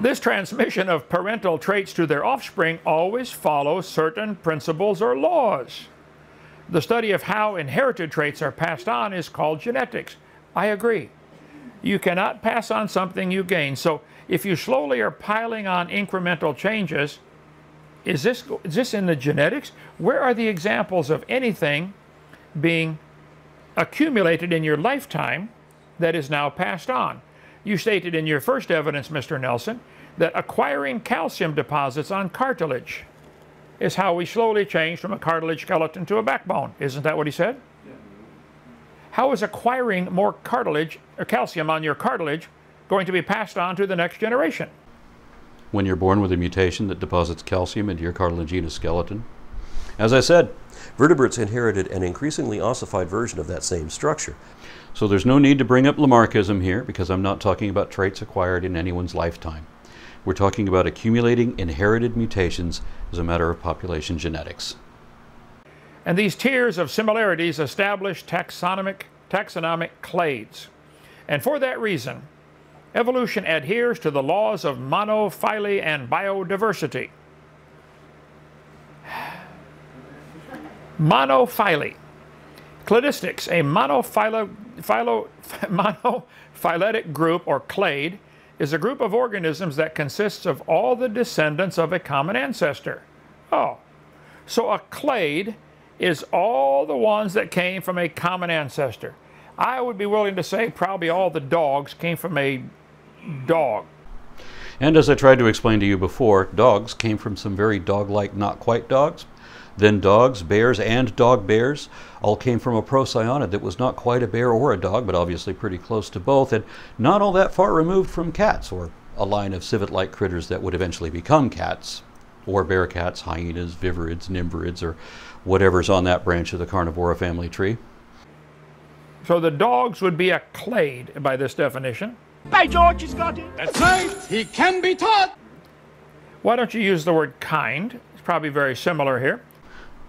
This transmission of parental traits to their offspring always follows certain principles or laws. The study of how inherited traits are passed on is called genetics. I agree. You cannot pass on something you gain. So if you slowly are piling on incremental changes, is this in the genetics? Where are the examples of anything being accumulated in your lifetime that is now passed on? You stated in your first evidence, Mr. Nelson, that acquiring calcium deposits on cartilage is how we slowly change from a cartilage skeleton to a backbone. Isn't that what he said? Yeah. How is acquiring more cartilage or calcium on your cartilage going to be passed on to the next generation? When you're born with a mutation that deposits calcium into your cartilaginous skeleton. As I said, vertebrates inherited an increasingly ossified version of that same structure. So there's no need to bring up Lamarckism here, because I'm not talking about traits acquired in anyone's lifetime. We're talking about accumulating inherited mutations as a matter of population genetics. And these tiers of similarities establish taxonomic clades. And for that reason, evolution adheres to the laws of monophily and biodiversity. Monophily. Cladistics, a monophyletic group or clade, is a group of organisms that consists of all the descendants of a common ancestor. Oh, so a clade is all the ones that came from a common ancestor. I would be willing to say probably all the dogs came from a dog. And as I tried to explain to you before, dogs came from some very dog-like, not quite dogs. Then dogs, bears, and dog bears all came from a procyon that was not quite a bear or a dog, but obviously pretty close to both, and not all that far removed from cats, or a line of civet-like critters that would eventually become cats, or bear cats, hyenas, viverids, nimbrids, or whatever's on that branch of the carnivora family tree. So the dogs would be a clade by this definition. By George, he's got it! That's right! He can be taught! Why don't you use the word kind? It's probably very similar here.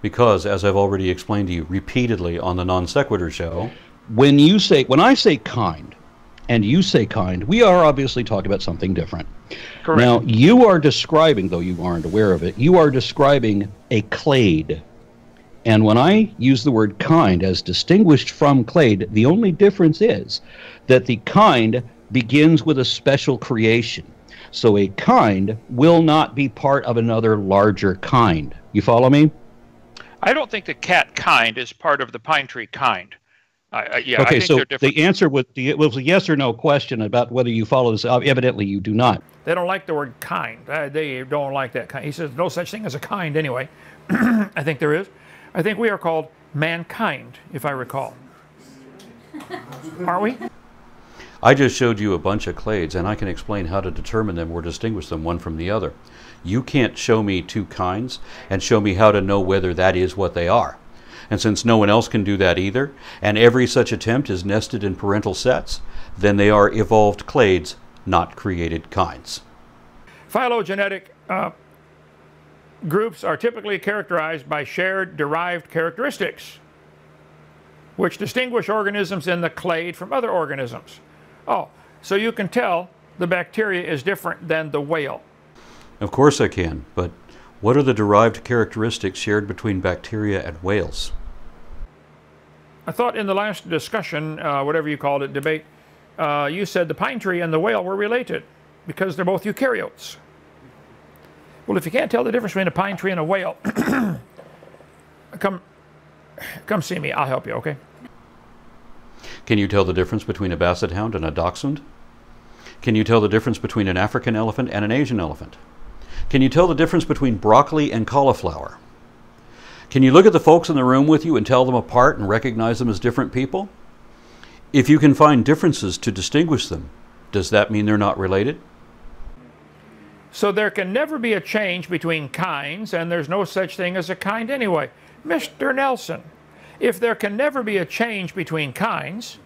Because, as I've already explained to you repeatedly on the Non Sequitur show, when I say kind and you say kind, we are obviously talking about something different. Correct. Now, you are describing, though you aren't aware of it, you are describing a clade. And when I use the word kind as distinguished from clade, the only difference is that the kind begins with a special creation. So a kind will not be part of another larger kind. You follow me? I don't think the cat kind is part of the pine tree kind. Yeah, okay, I think so they're different. The answer was a yes or no question about whether you follow this. Evidently, you do not. They don't like the word kind. They don't like that kind. He says no such thing as a kind anyway. I think there is. I think we are called mankind, if I recall. Are we? I just showed you a bunch of clades, and I can explain how to determine them or distinguish them one from the other. You can't show me two kinds and show me how to know whether that is what they are. And since no one else can do that either, and every such attempt is nested in parental sets, then they are evolved clades, not created kinds. Phylogenetic groups are typically characterized by shared derived characteristics, which distinguish organisms in the clade from other organisms. Oh, so you can tell the bacteria is different than the whale. Of course I can, but what are the derived characteristics shared between bacteria and whales? I thought in the last discussion, whatever you called it, debate, you said the pine tree and the whale were related because they're both eukaryotes. Well, if you can't tell the difference between a pine tree and a whale, come see me, I'll help you, okay? Can you tell the difference between a basset hound and a dachshund? Can you tell the difference between an African elephant and an Asian elephant? Can you tell the difference between broccoli and cauliflower? Can you look at the folks in the room with you and tell them apart and recognize them as different people? If you can find differences to distinguish them, does that mean they're not related? So there can never be a change between kinds, and there's no such thing as a kind anyway. Mr. Nelson, if there can never be a change between kinds,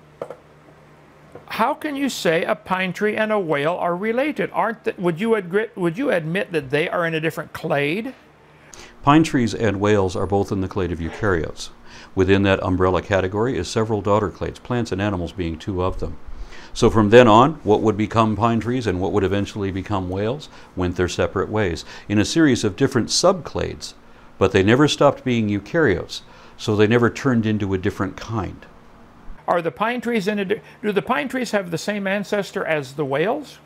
how can you say a pine tree and a whale are related? Would you admit that they are in a different clade? Pine trees and whales are both in the clade of eukaryotes. Within that umbrella category is several daughter clades, plants and animals being two of them. So from then on, what would become pine trees and what would eventually become whales went their separate ways in a series of different subclades, but they never stopped being eukaryotes, so they never turned into a different kind. Are the pine trees do the pine trees have the same ancestor as the whales?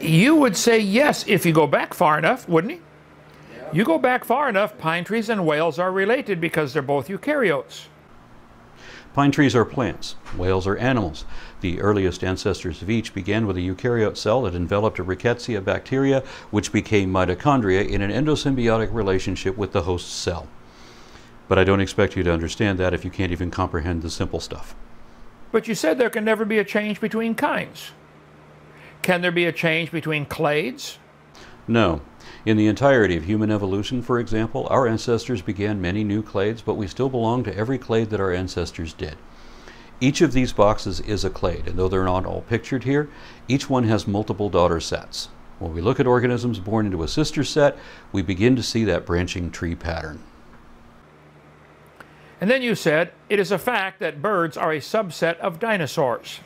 You would say yes if you go back far enough, wouldn't you? Yeah. You go back far enough, pine trees and whales are related because they're both eukaryotes. Pine trees are plants, whales are animals. The earliest ancestors of each began with a eukaryote cell that enveloped a rickettsia bacteria, which became mitochondria in an endosymbiotic relationship with the host cell. But I don't expect you to understand that if you can't even comprehend the simple stuff. But you said there can never be a change between kinds. Can there be a change between clades? No. In the entirety of human evolution, for example, our ancestors began many new clades, but we still belong to every clade that our ancestors did. Each of these boxes is a clade, and though they're not all pictured here, each one has multiple daughter sets. When we look at organisms born into a sister set, we begin to see that branching tree pattern. And then you said, it is a fact that birds are a subset of dinosaurs.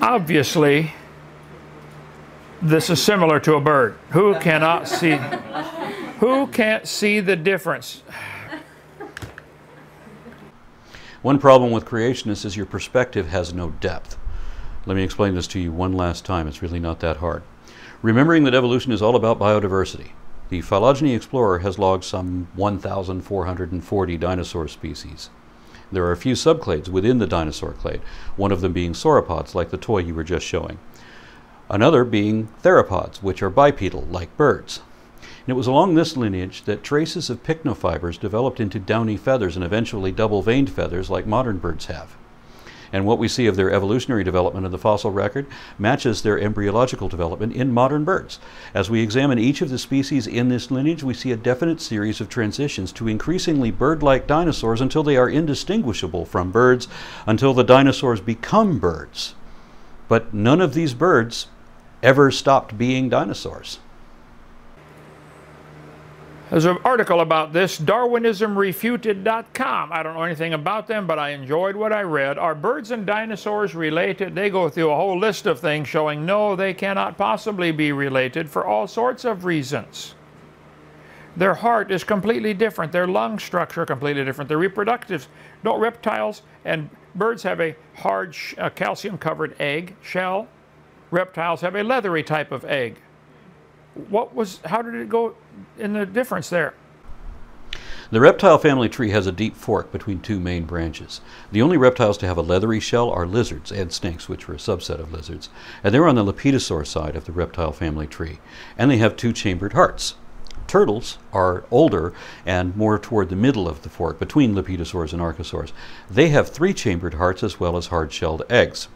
Obviously, this is similar to a bird. Who can't see the difference? One problem with creationists is your perspective has no depth. Let me explain this to you one last time. It's really not that hard. Remembering that evolution is all about biodiversity. The Phylogeny Explorer has logged some 1,440 dinosaur species. There are a few subclades within the dinosaur clade, one of them being sauropods, like the toy you were just showing. Another being theropods, which are bipedal, like birds. And it was along this lineage that traces of pycnofibers developed into downy feathers and eventually double-veined feathers like modern birds have. And what we see of their evolutionary development in the fossil record matches their embryological development in modern birds. As we examine each of the species in this lineage, we see a definite series of transitions to increasingly bird-like dinosaurs until they are indistinguishable from birds, until the dinosaurs become birds. But none of these birds ever stopped being dinosaurs. There's an article about this, darwinismrefuted.com. I don't know anything about them, but I enjoyed what I read. Are birds and dinosaurs related? They go through a whole list of things showing no, they cannot possibly be related for all sorts of reasons. Their heart is completely different. Their lung structure completely different. Their reproductive, no, reptiles and birds have a hard calcium-covered egg shell. Reptiles have a leathery type of egg. How did it go in the difference there? The reptile family tree has a deep fork between two main branches. The only reptiles to have a leathery shell are lizards and snakes, which are a subset of lizards. And they're on the lepidosaur side of the reptile family tree. And they have two chambered hearts. Turtles are older and more toward the middle of the fork, between lepidosaurs and archosaurs. They have three chambered hearts as well as hard-shelled eggs.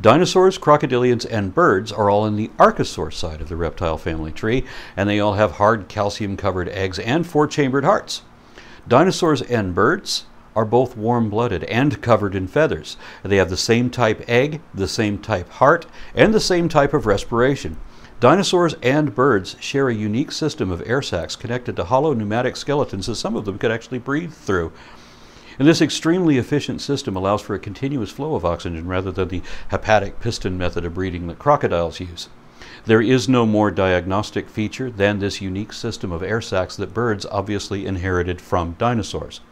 Dinosaurs, crocodilians, and birds are all in the archosaur side of the reptile family tree, and they all have hard calcium-covered eggs and four-chambered hearts. Dinosaurs and birds are both warm-blooded and covered in feathers. They have the same type egg, the same type heart, and the same type of respiration. Dinosaurs and birds share a unique system of air sacs connected to hollow pneumatic skeletons that some of them could actually breathe through. And this extremely efficient system allows for a continuous flow of oxygen rather than the hepatic piston method of breathing that crocodiles use. There is no more diagnostic feature than this unique system of air sacs that birds obviously inherited from dinosaurs.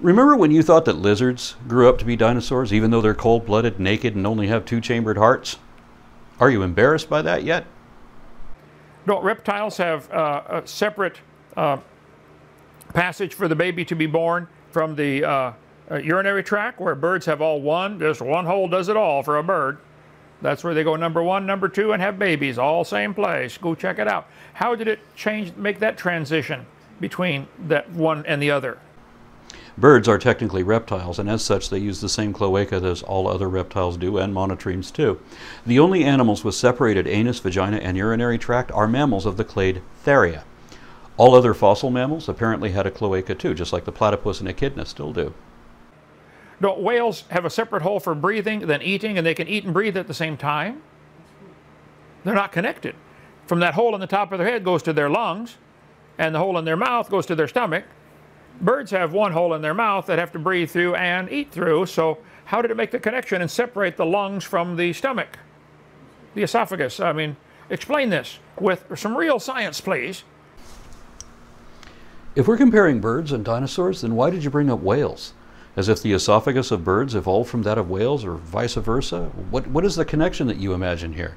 Remember when you thought that lizards grew up to be dinosaurs, even though they're cold-blooded, naked, and only have two-chambered hearts? Are you embarrassed by that yet? No, reptiles have a separate passage for the baby to be born from the urinary tract, where birds have all one. Just one hole does it all for a bird. That's where they go number one, number two, and have babies, all same place. Go check it out. How did it change, make that transition between that one and the other? Birds are technically reptiles, and as such they use the same cloaca as all other reptiles do, and monotremes too. The only animals with separated anus, vagina, and urinary tract are mammals of the clade Theria. All other fossil mammals apparently had a cloaca too, just like the platypus and echidna still do. No, whales have a separate hole for breathing than eating, and they can eat and breathe at the same time. They're not connected. From that hole in the top of their head goes to their lungs, and the hole in their mouth goes to their stomach. Birds have one hole in their mouth that have to breathe through and eat through, so how did it make the connection and separate the lungs from the stomach? The esophagus, I mean, explain this with some real science, please. If we're comparing birds and dinosaurs, then why did you bring up whales? As if the esophagus of birds evolved from that of whales or vice versa? What is the connection that you imagine here?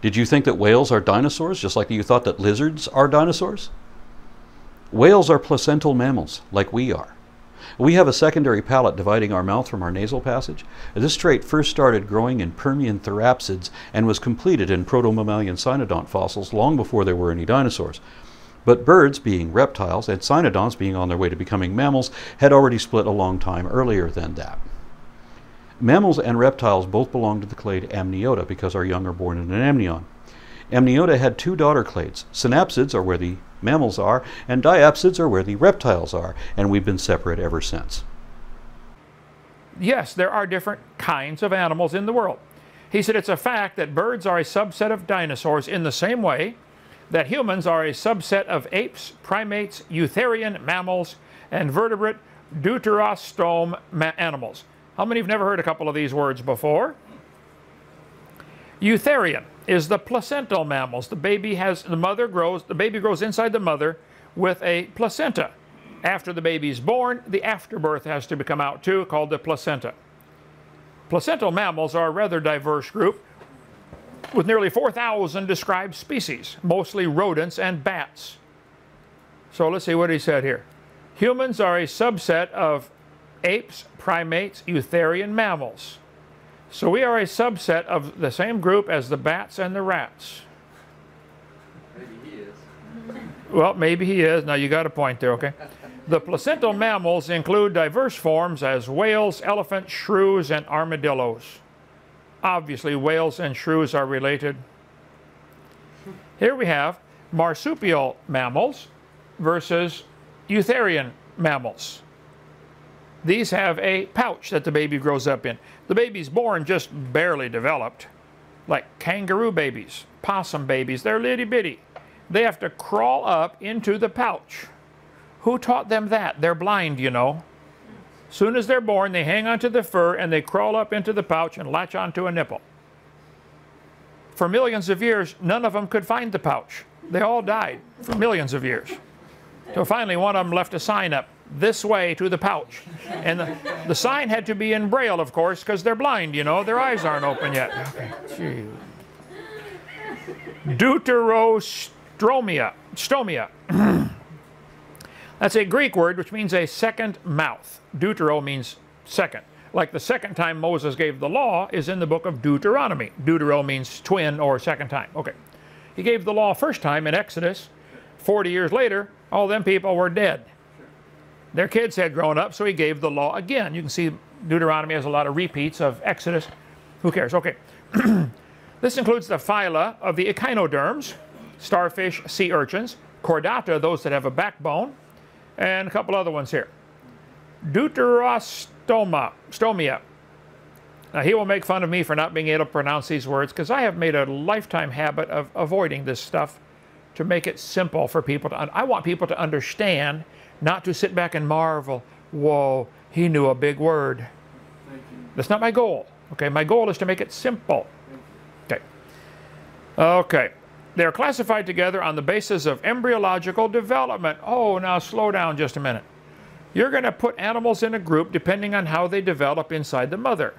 Did you think that whales are dinosaurs, just like you thought that lizards are dinosaurs? Whales are placental mammals, like we are. We have a secondary palate dividing our mouth from our nasal passage. This trait first started growing in Permian therapsids and was completed in proto-mammalian cynodont fossils long before there were any dinosaurs. But birds, being reptiles, and cynodonts, being on their way to becoming mammals, had already split a long time earlier than that. Mammals and reptiles both belong to the clade Amniota because our young are born in an amnion. Amniota had two daughter clades. Synapsids are where the mammals are, and diapsids are where the reptiles are, and we've been separate ever since. Yes, there are different kinds of animals in the world. He said it's a fact that birds are a subset of dinosaurs in the same way that humans are a subset of apes, primates, eutherian mammals, and vertebrate deuterostome animals. How many have never heard a couple of these words before? Eutherian is the placental mammals. The baby grows inside the mother with a placenta. After the baby's born, the afterbirth has to come out too, called the placenta. Placental mammals are a rather diverse group with nearly 4,000 described species, mostly rodents and bats. So let's see what he said here. Humans are a subset of apes, primates, eutherian mammals. So we are a subset of the same group as the bats and the rats. Maybe he is. Well, maybe he is. Now you got a point there, okay? The placental mammals include diverse forms as whales, elephants, shrews, and armadillos. Obviously, whales and shrews are related. Here we have marsupial mammals versus eutherian mammals. These have a pouch that the baby grows up in. The baby's born just barely developed, like kangaroo babies, possum babies. They're litty bitty. They have to crawl up into the pouch. Who taught them that? They're blind, you know. Soon as they're born, they hang onto the fur and they crawl up into the pouch and latch onto a nipple. For millions of years, none of them could find the pouch. They all died for millions of years. So finally, one of them left a sign up, "This way to the pouch." And the sign had to be in Braille, of course, because they're blind, you know. Their eyes aren't open yet. Okay. Deuterostomia. That's a Greek word which means a second mouth. Deutero means second. Like the second time Moses gave the law is in the book of Deuteronomy. Deutero means twin or second time. Okay. He gave the law first time in Exodus. 40 years later, all them people were dead. Their kids had grown up, so he gave the law again. You can see Deuteronomy has a lot of repeats of Exodus. Who cares? Okay. This includes the phyla of the echinoderms, starfish, sea urchins, chordata, those that have a backbone, and a couple other ones here. Deuterostomia. Now, he will make fun of me for not being able to pronounce these words because I have made a lifetime habit of avoiding this stuff to make it simple for people to I want people to understand, not to sit back and marvel, whoa, he knew a big word. That's not my goal. Okay, my goal is to make it simple. Okay. Okay. They are classified together on the basis of embryological development. Oh, now slow down just a minute. You're going to put animals in a group depending on how they develop inside the mother.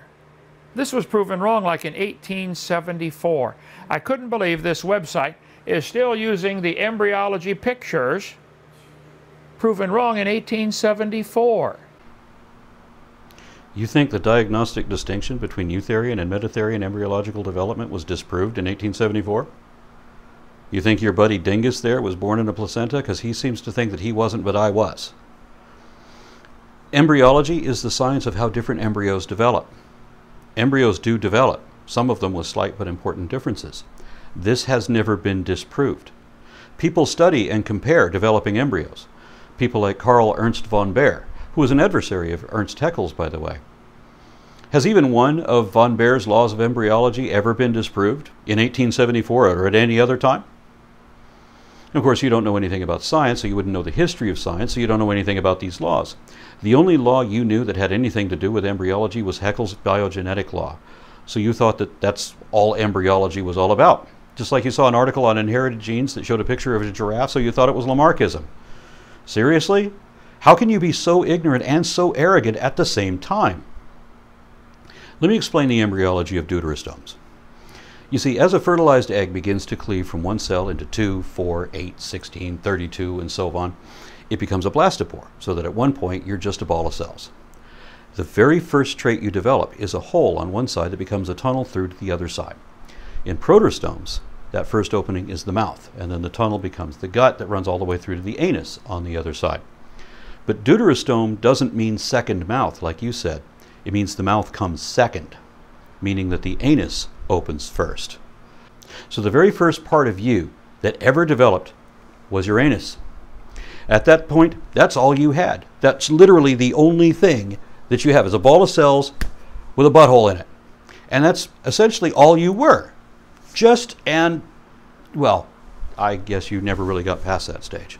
This was proven wrong like in 1874. I couldn't believe this website is still using the embryology pictures proven wrong in 1874. You think the diagnostic distinction between eutherian and metatherian embryological development was disproved in 1874? You think your buddy Dingus there was born in a placenta? Because he seems to think that he wasn't, but I was. Embryology is the science of how different embryos develop. Embryos do develop, some of them with slight but important differences. This has never been disproved. People study and compare developing embryos. People like Carl Ernst von Baer, who was an adversary of Ernst Haeckel's, by the way. Has even one of von Baer's laws of embryology ever been disproved in 1874 or at any other time? And of course, you don't know anything about science, so you wouldn't know the history of science, so you don't know anything about these laws. The only law you knew that had anything to do with embryology was Haeckel's biogenetic law. So you thought that that's all embryology was all about. Just like you saw an article on inherited genes that showed a picture of a giraffe, so you thought it was Lamarckism. Seriously? How can you be so ignorant and so arrogant at the same time? Let me explain the embryology of deuterostomes. You see, as a fertilized egg begins to cleave from one cell into 2, 4, 8, 16, 32, and so on, it becomes a blastopore, so that at one point you're just a ball of cells. The very first trait you develop is a hole on one side that becomes a tunnel through to the other side. In protostomes, that first opening is the mouth, and then the tunnel becomes the gut that runs all the way through to the anus on the other side. But deuterostome doesn't mean second mouth, like you said. It means the mouth comes second, meaning that the anus opens first. So the very first part of you that ever developed was your anus. At that point, that's all you had. That's literally the only thing that you have is a ball of cells with a butthole in it. And that's essentially all you were. Well, I guess you never really got past that stage.